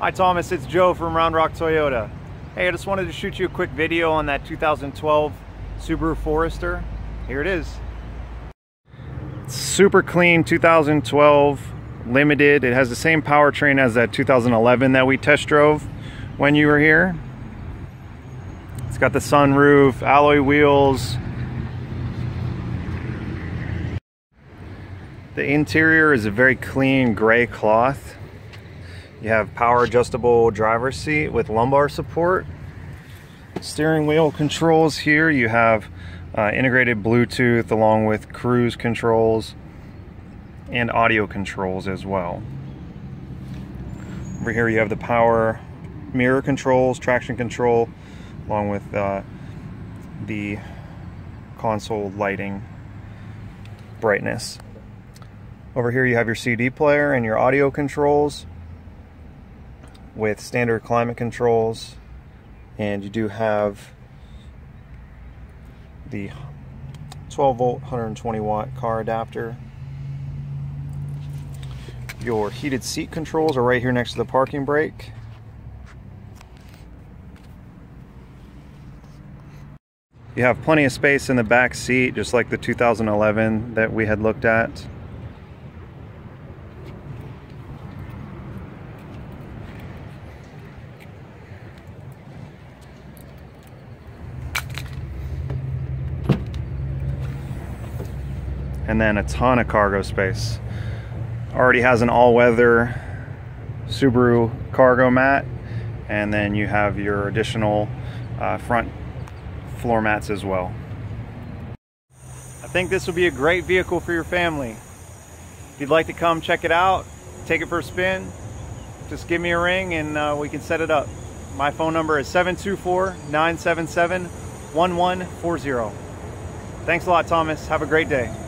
Hi Thomas, it's Joe from Round Rock Toyota. Hey, I just wanted to shoot you a quick video on that 2012 Subaru Forester. Here it is. It's super clean 2012 Limited. It has the same powertrain as that 2011 that we test drove when you were here. It's got the sunroof, alloy wheels. The interior is a very clean gray cloth. You have power adjustable driver's seat with lumbar support. Steering wheel controls here. You have integrated Bluetooth along with cruise controls and audio controls as well. Over here you have the power mirror controls, traction control, along with the console lighting brightness. Over here you have your CD player and your audio controls, with standard climate controls, and you do have the 12 volt 120 watt car adapter. Your heated seat controls are right here next to the parking brake. You have plenty of space in the back seat, just like the 2011 that we had looked at. And then a ton of cargo space. Already has an all-weather Subaru cargo mat, and then you have your additional front floor mats as well. I think this will be a great vehicle for your family. If you'd like to come check it out, take it for a spin, just give me a ring and we can set it up. My phone number is 724-977-1140. Thanks a lot, Thomas. Have a great day.